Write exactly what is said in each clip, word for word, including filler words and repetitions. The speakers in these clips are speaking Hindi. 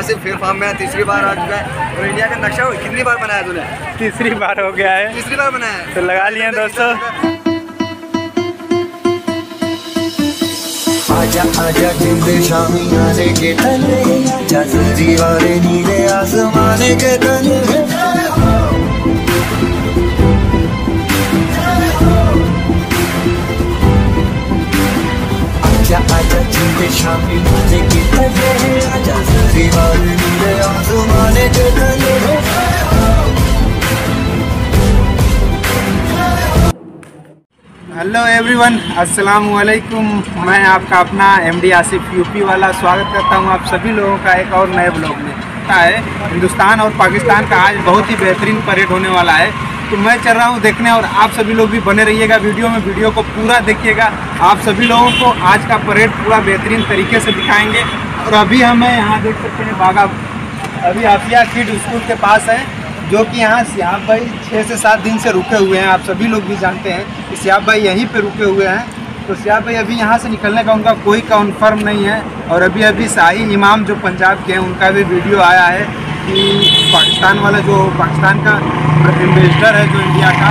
आसिफ फिर फार्म में तीसरी बार आ चुका है। और इंडिया का नक्शा कितनी बार बनाया तूने? तीसरी बार हो गया है, तीसरी बार बनाया है। तो लगा लिया दोस्तों। आजा आजा गिनते शामियाने के तले, आजा दीवारे नीले आसमाने के तले। आजा आजा गिनते शामियाने के तले, आजा दीवारे नीले आसमाने के तले। हेलो एवरीवन, अस्सलाम वालेकुम। मैं आपका अपना एमडी आसिफ यूपी वाला स्वागत करता हूं आप सभी लोगों का एक और नए ब्लॉग में। है हिंदुस्तान और पाकिस्तान का आज बहुत ही बेहतरीन परेड होने वाला है, तो मैं चल रहा हूं देखने और आप सभी लोग भी बने रहिएगा वीडियो में, वीडियो को पूरा देखिएगा। आप सभी लोगों को आज का परेड पूरा बेहतरीन तरीके से दिखाएँगे। और अभी हमें यहाँ देख सकते हैं बाघा अभी आफिया किड स्कूल के पास है, जो कि यहाँ सियाब भाई छः से सात दिन से रुके हुए हैं। आप सभी लोग भी जानते हैं कि सियाब भाई यहीं पे रुके हुए हैं। तो सियाब भाई अभी यहाँ से निकलने का उनका कोई कन्फर्म नहीं है। और अभी अभी शाही इमाम जो पंजाब के हैं उनका भी वीडियो आया है कि पाकिस्तान वाला जो पाकिस्तान का एम्बेसडर है जो इंडिया का,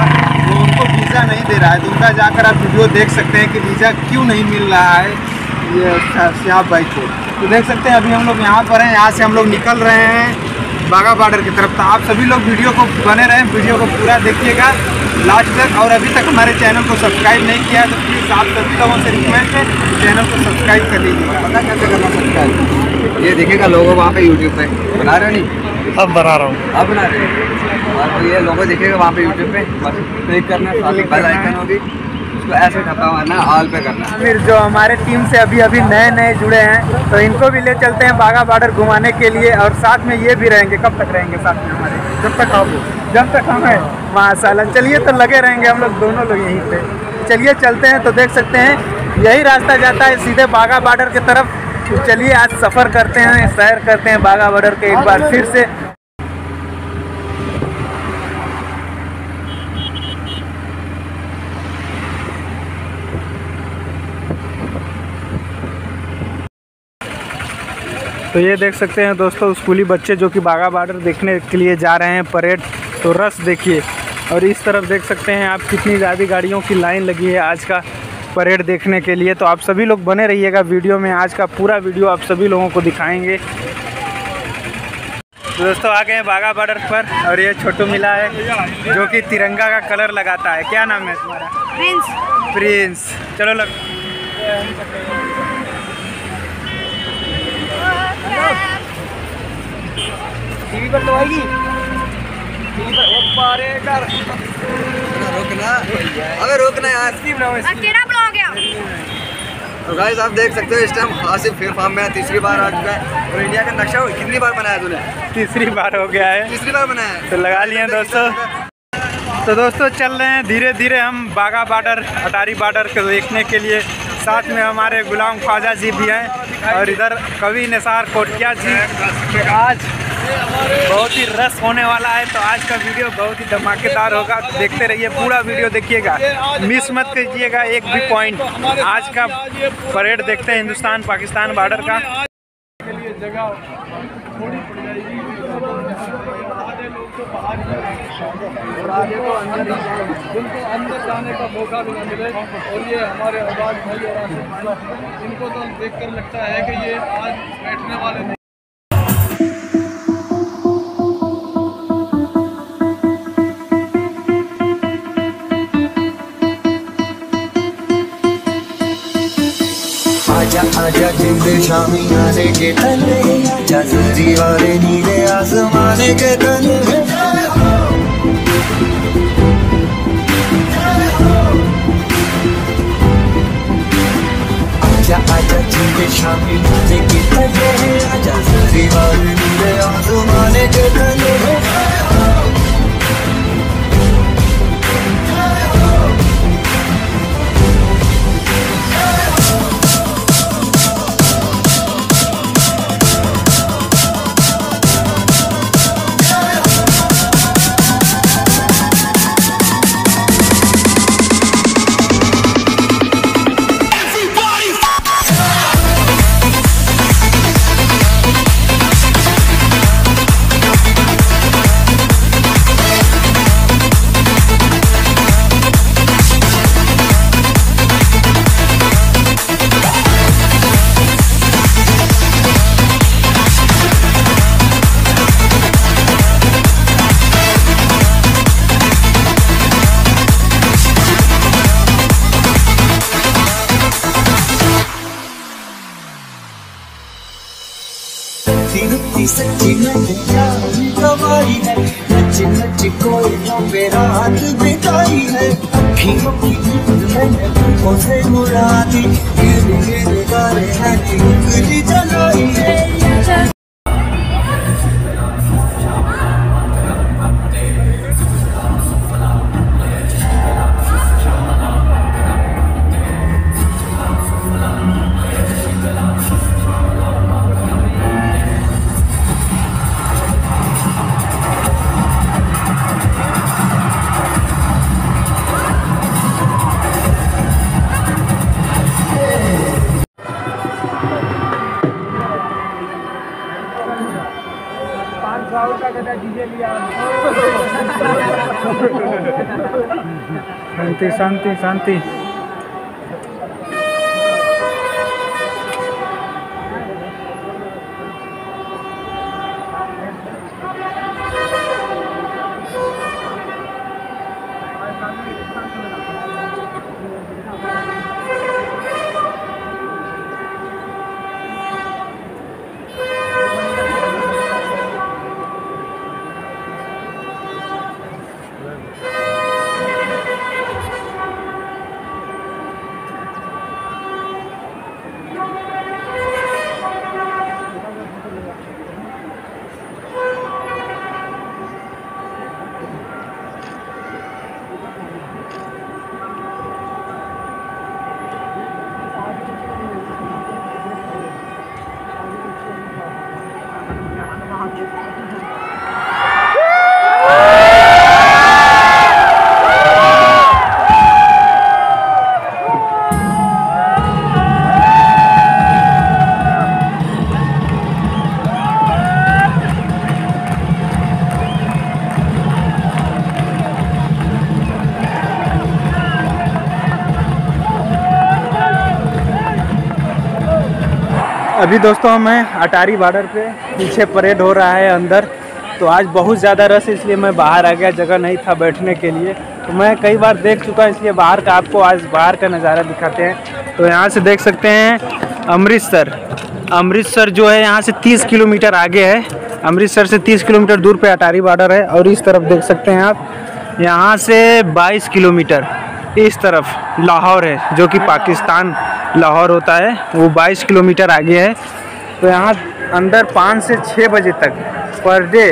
वो उनको वीज़ा नहीं दे रहा है। तो उनका जाकर आप वीडियो देख सकते हैं कि वीज़ा क्यों नहीं मिल रहा है ये सियाब भाई को। तो देख सकते हैं अभी हम लोग यहाँ पर हैं, यहाँ से हम लोग निकल रहे हैं बाघा बॉर्डर की तरफ। तो आप सभी लोग वीडियो को बने रहें, वीडियो को पूरा देखिएगा लास्ट तक। और अभी तक हमारे चैनल को सब्सक्राइब नहीं किया है तो प्लीज़ आप सभी लोगों से रिक्वेस्ट है चैनल को सब्सक्राइब कर लीजिएगा। पता कैसे करना सब्सक्राइब, ये देखिएगा लोगों वहाँ पे यूट्यूब पे बना रहे हो नहीं? अब बना रहा हूँ, अब बना रहे हो। और ये लोगों देखिएगा वहाँ पर यूट्यूब पर क्लिक करना, बेल आइकन होगी उसको ऐसे दबाना, ऑल पे करना। फिर जो हमारे टीम से अभी अभी नए नए जुड़े हैं तो इनको भी ले चलते हैं बाघा बॉर्डर घुमाने के लिए। और साथ में ये भी रहेंगे, कब तक रहेंगे साथ में हमारे? जब तक आप हो, जब तक हम हैं माशाल्लाह। चलिए तो लगे रहेंगे हम लोग, दोनों लोग यहीं पे। चलिए चलते हैं। तो देख सकते हैं यही रास्ता जाता है सीधे बाघा बॉर्डर की तरफ। तो चलिए आज सफ़र करते हैं, सैर करते हैं बाघा बॉर्डर के एक बार फिर से। तो ये देख सकते हैं दोस्तों स्कूली बच्चे जो कि बाघा बॉर्डर देखने के लिए जा रहे हैं परेड, तो रस देखिए। और इस तरफ देख सकते हैं आप कितनी ज़्यादा गाड़ियों की लाइन लगी है आज का परेड देखने के लिए। तो आप सभी लोग बने रहिएगा वीडियो में, आज का पूरा वीडियो आप सभी लोगों को दिखाएंगे। तो दोस्तों आ गए हैं बाघा बॉर्डर पर और ये छोटू मिला है जो कि तिरंगा का कलर लगाता है। क्या नाम है तुम्हारा? प्रिंस। प्रिंस, चलो लग टीवी पर तो आएगी, टीवी पर एक बार एक कर रोकना, अगर रोकना है आसिफ ना अकेला ब्लॉग है। तो गाइस आप देख सकते हो इस टाइम आसिफ फिर फार्म में तीसरी बार आ चुका है। और इंडिया का नक्शा कितनी बार बनाया तूने? तीसरी बार हो गया है, तीसरी बार बनाया है। तो लगा लिए दोस्तों। तो दोस्तों चल रहे हैं धीरे धीरे हम बाघा बॉर्डर, अटारी बॉर्डर को देखने के लिए। साथ में हमारे गुलाम खाजा जी भी हैं और इधर कवि निसार कोटिया जी। आज बहुत ही रस होने वाला है, तो आज का वीडियो बहुत ही धमाकेदार होगा। देखते रहिए, पूरा वीडियो देखिएगा, मिस मत कीजिएगा एक भी पॉइंट। आज का परेड देखते हैं हिंदुस्तान पाकिस्तान बॉर्डर का। और आगे तो अंदर उनको अंदर जाने का मौका भी ना मिले। और ये हमारे आबाद भाई और आसिफ इनको तो देखकर लगता है कि ये आज बैठने वाले नहीं। आजा आजा जिंदे शामियाने के तले, आजा दीवारे नीले आसमाने के तले। आजा आजा जिंदे शामियाने के तले, आजा दीवारे नीले आसमाने के तले। फिरती सच्ची नैया गवाई है, नच नच कोयलों पे रात बिताई है, अखियों की धुन मैंने तुमको से मुरादी गिर गिर गारे है उगली जलाई है। शांति शांति शांति अभी दोस्तों मैं अटारी बॉर्डर पे पीछे परेड हो रहा है अंदर, तो आज बहुत ज़्यादा रश इसलिए मैं बाहर आ गया, जगह नहीं था बैठने के लिए। तो मैं कई बार देख चुका हूँ इसलिए बाहर का आपको आज बाहर का नज़ारा दिखाते हैं। तो यहाँ से देख सकते हैं अमृतसर, अमृतसर जो है यहाँ से तीस किलोमीटर आगे है, अमृतसर से तीस किलोमीटर दूर पर अटारी बॉर्डर है। और इस तरफ देख सकते हैं आप, यहाँ से बाईस किलोमीटर इस तरफ लाहौर है, जो कि पाकिस्तान लाहौर होता है, वो बाईस किलोमीटर आगे है। तो यहाँ अंदर पाँच से छः बजे तक पर डे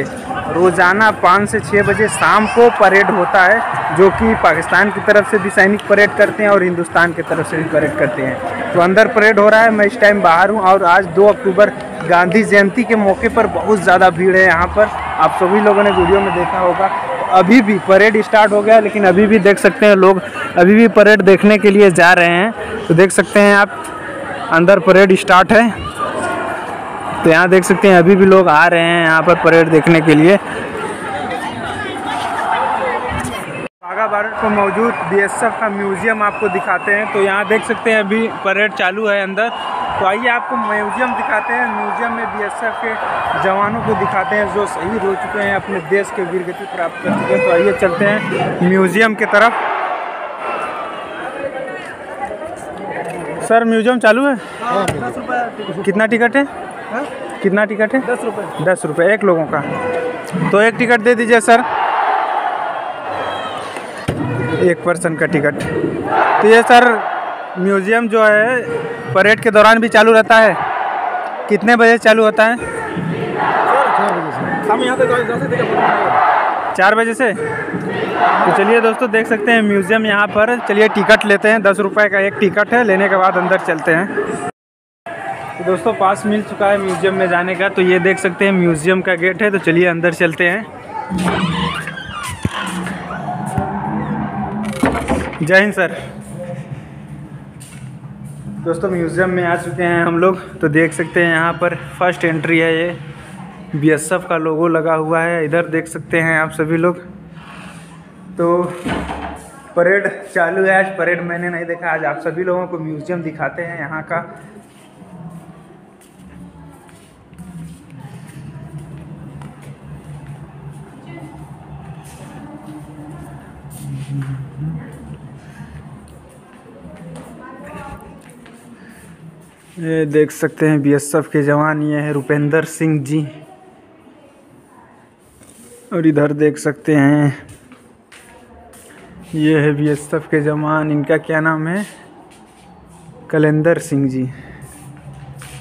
रोज़ाना पाँच से छः बजे शाम को परेड होता है, जो कि पाकिस्तान की तरफ से भी सैनिक परेड करते हैं और हिंदुस्तान की तरफ से भी परेड करते हैं। तो अंदर परेड हो रहा है, मैं इस टाइम बाहर हूँ। और आज दो अक्टूबर गांधी जयंती के मौके पर बहुत ज़्यादा भीड़ है यहाँ पर, आप सभी लोगों ने वीडियो में देखा होगा। अभी भी परेड स्टार्ट हो गया, लेकिन अभी भी देख सकते हैं लोग अभी भी परेड देखने के लिए जा रहे हैं। तो देख सकते हैं आप अंदर परेड स्टार्ट है, तो यहाँ देख सकते हैं अभी भी लोग आ रहे हैं यहाँ पर परेड देखने के लिए। बाघा बॉर्डर पर मौजूद बी एस एफ का म्यूज़ियम आपको दिखाते हैं। तो यहाँ देख सकते हैं अभी परेड चालू है अंदर, तो आइए आपको म्यूज़ियम दिखाते हैं। म्यूज़ियम में बी एस एफ के जवानों को दिखाते हैं जो शहीद हो चुके हैं, अपने देश के वीरगति प्राप्त कर चुके हैं। तो आइए चलते हैं म्यूज़ियम की तरफ। सर म्यूज़ियम चालू है? हाँ, दस रुपये। कितना टिकट है? हाँ? कितना टिकट है? दस रुपये। दस रुपये एक लोगों का, तो एक टिकट दे दीजिए सर, एक पर्सन का टिकट। तो ये सर म्यूज़ियम जो है परेड के दौरान भी चालू रहता है, कितने बजे चालू होता है? चार बजे से। तो चलिए दोस्तों देख सकते हैं म्यूज़ियम यहाँ पर, चलिए टिकट लेते हैं, दस रुपये का एक टिकट है, लेने के बाद अंदर चलते हैं। तो दोस्तों पास मिल चुका है म्यूज़ियम में जाने का, तो ये देख सकते हैं म्यूज़ियम का गेट है। तो चलिए अंदर चलते हैं। जय हिंद सर। दोस्तों म्यूज़ियम में आ चुके हैं हम लोग, तो देख सकते हैं यहाँ पर फर्स्ट एंट्री है, ये बी एस एफ का लोगो लगा हुआ है, इधर देख सकते हैं आप सभी लोग। तो परेड चालू है, आज परेड मैंने नहीं देखा, आज आप सभी लोगों को म्यूज़ियम दिखाते हैं यहाँ का। ये देख सकते हैं बीएसएफ के जवान, ये हैं रुपेंद्र सिंह जी। और इधर देख सकते हैं ये है बीएसएफ के जवान, इनका क्या नाम है, कलेंद्र सिंह जी।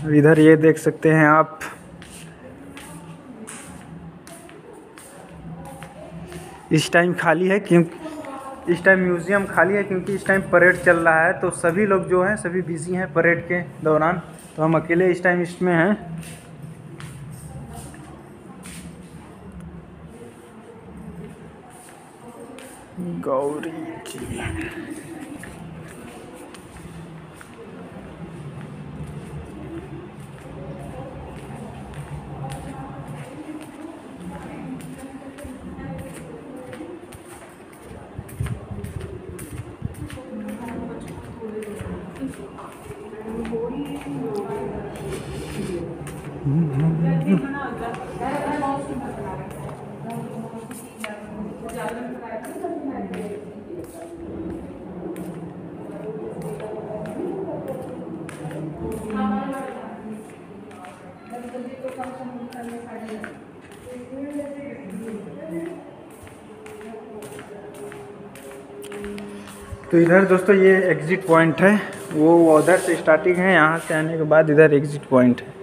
और इधर ये देख सकते हैं आप, इस टाइम खाली है क्योंकि इस टाइम म्यूज़ियम खाली है क्योंकि इस टाइम परेड चल रहा है, तो सभी लोग जो हैं सभी बिजी हैं परेड के दौरान, तो हम अकेले इस टाइम इसमें हैं। गौरी किला, तो इधर दोस्तों ये एग्ज़िट पॉइंट है, वो उधर से स्टार्टिंग है, यहाँ से आने के बाद इधर एग्ज़िट पॉइंट है।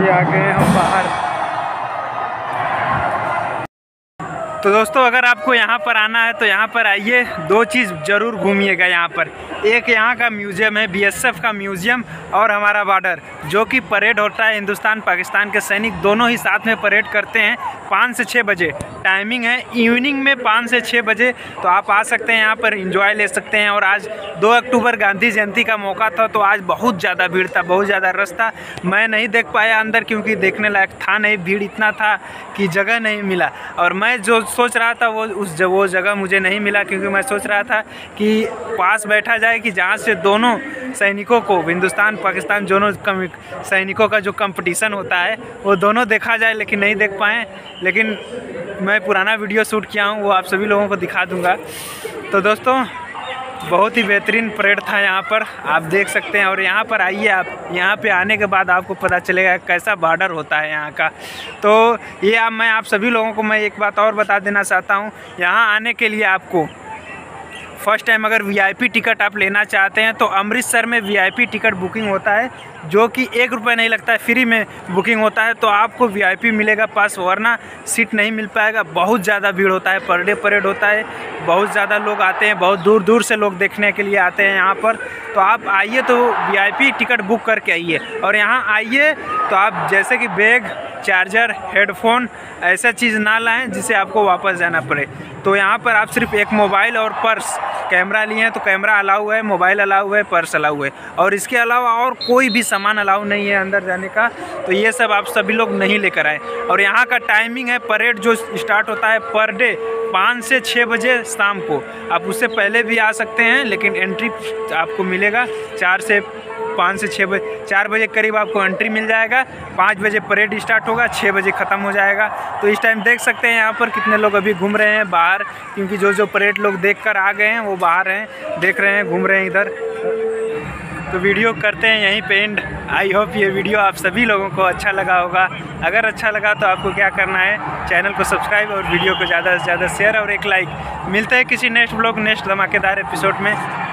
ये आ गए हम बाहर। तो दोस्तों अगर आपको यहाँ पर आना है तो यहाँ पर आइए, दो चीज़ ज़रूर घूमिएगा यहाँ पर, एक यहाँ का म्यूज़ियम है बीएसएफ का म्यूज़ियम, और हमारा बॉर्डर जो कि परेड होता है, हिंदुस्तान पाकिस्तान के सैनिक दोनों ही साथ में परेड करते हैं पाँच से छः बजे, टाइमिंग है इवनिंग में पाँच से छः बजे। तो आप आ सकते हैं यहाँ पर, एंजॉय ले सकते हैं। और आज दो अक्टूबर गांधी जयंती का मौका था, तो आज बहुत ज़्यादा भीड़ था, बहुत ज़्यादा रश था, मैं नहीं देख पाया अंदर क्योंकि देखने लायक था नहीं, भीड़ इतना था कि जगह नहीं मिला। और मैं जो सोच रहा था वो उस वो जगह मुझे नहीं मिला, क्योंकि मैं सोच रहा था कि पास बैठा जाए कि जहाँ से दोनों सैनिकों को, हिंदुस्तान पाकिस्तान दोनों सैनिकों का जो कंपटीशन होता है वो दोनों देखा जाए, लेकिन नहीं देख पाए। लेकिन मैं पुराना वीडियो शूट किया हूँ, वो आप सभी लोगों को दिखा दूँगा। तो दोस्तों बहुत ही बेहतरीन परेड था यहाँ पर, आप देख सकते हैं। और यहाँ पर आइए, आप यहाँ पे आने के बाद आपको पता चलेगा कैसा बॉर्डर होता है यहाँ का। तो ये आप मैं आप सभी लोगों को मैं एक बात और बता देना चाहता हूँ, यहाँ आने के लिए आपको फर्स्ट टाइम अगर वीआईपी टिकट आप लेना चाहते हैं तो अमृतसर में वीआईपी टिकट बुकिंग होता है, जो कि एक रुपये नहीं लगता है, फ्री में बुकिंग होता है, तो आपको वीआईपी मिलेगा पास, वरना सीट नहीं मिल पाएगा। बहुत ज़्यादा भीड़ होता है, पर डे परेड होता है, बहुत ज़्यादा लोग आते हैं, बहुत दूर दूर से लोग देखने के लिए आते हैं यहाँ पर। तो आप आइए, तो वीआईपी टिकट बुक करके आइए। और यहाँ आइए तो आप जैसे कि बैग, चार्जर, हेडफोन ऐसा चीज़ ना लाएं जिसे आपको वापस जाना पड़े। तो यहाँ पर आप सिर्फ एक मोबाइल और पर्स, कैमरा लिए हैं तो कैमरा अलाउ है, मोबाइल अलाउ है, पर्स अलाउ है, और इसके अलावा और कोई भी सामान अलाउ नहीं है अंदर जाने का। तो ये सब आप सभी लोग नहीं लेकर आए। और यहाँ का टाइमिंग है, परेड जो स्टार्ट होता है पर डे पाँच से छः बजे शाम को, आप उससे पहले भी आ सकते हैं, लेकिन एंट्री आपको मिलेगा चार से पाँच से छः बजे चार बजे करीब आपको एंट्री मिल जाएगा। पाँच बजे परेड स्टार्ट होगा, छः बजे ख़त्म हो जाएगा। तो इस टाइम देख सकते हैं यहाँ पर कितने लोग अभी घूम रहे हैं बाहर, क्योंकि जो जो परेड लोग देख कर आ गए हैं वो बाहर हैं, देख रहे हैं, घूम रहे हैं इधर। तो वीडियो करते हैं यहीं पे एंड। आई होप ये वीडियो आप सभी लोगों को अच्छा लगा होगा। अगर अच्छा लगा तो आपको क्या करना है, चैनल को सब्सक्राइब और वीडियो को ज़्यादा से ज़्यादा शेयर और एक लाइक। मिलते हैं किसी नेक्स्ट ब्लॉग, नेक्स्ट धमाकेदार एपिसोड में।